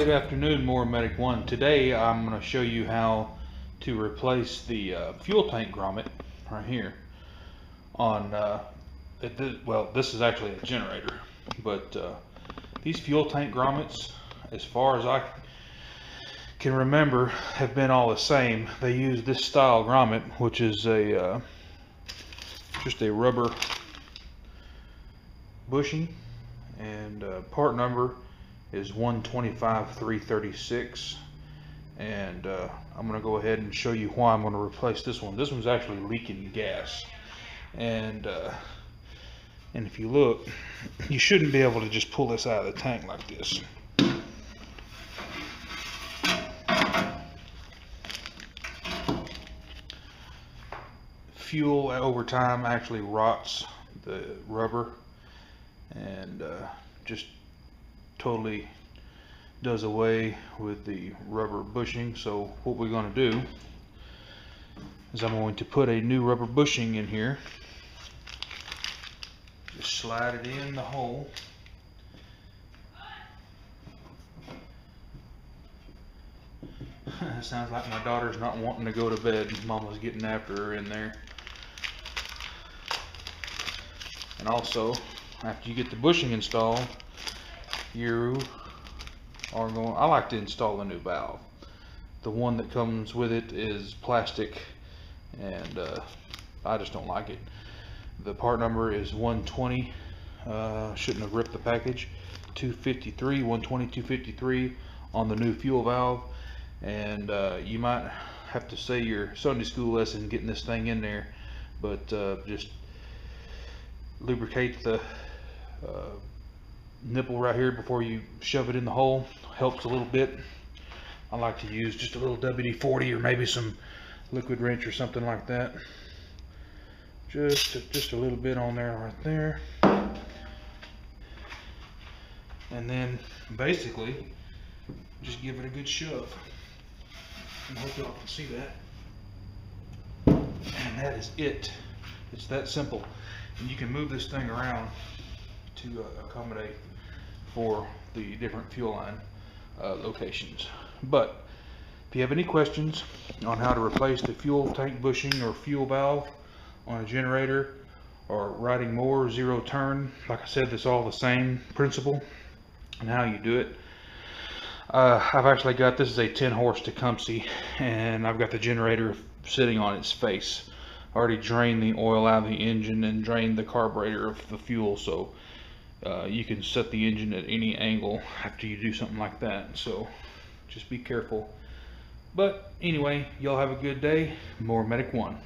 Good afternoon, More Medic One. Today I'm going to show you how to replace the fuel tank grommet right here on this is actually a generator, but these fuel tank grommets, as far as I can remember, have been all the same. They use this style grommet, which is a just a rubber bushing, and part number is 125-336, and I'm going to go ahead and show you why I'm going to replace this one. This one's actually leaking gas, and if you look, you shouldn't be able to just pull this out of the tank like this. Fuel over time actually rots the rubber and just totally does away with the rubber bushing. So what we're going to do is I'm going to put a new rubber bushing in here. Just slide it in the hole. It sounds like my daughter's not wanting to go to bed. Mama's getting after her in there. And also, after you get the bushing installed, you are going, I like to install a new valve. The one that comes with it is plastic, and I just don't like it. The part number is 120, shouldn't have ripped the package, 253, 120, 253 on the new fuel valve. And you might have to say your Sunday school lesson getting this thing in there, but just lubricate the nipple right here before you shove it in the hole. Helps a little bit. I like to use just a little WD-40 or maybe some liquid wrench or something like that. Just a little bit on there, right there. And then basically just give it a good shove. I hope y'all can see that. And that is it. It's that simple. And you can move this thing around to accommodate for the different fuel line locations. But if you have any questions on how to replace the fuel tank bushing or fuel valve on a generator, or riding more zero turn, like I said, it's all the same principle and how you do it. I've actually got, this is a 10-horse Tecumseh, and I've got the generator sitting on its face. I already drained the oil out of the engine and drained the carburetor of the fuel, so you can set the engine at any angle after you do something like that, so just be careful. But anyway, y'all have a good day. More Medic One.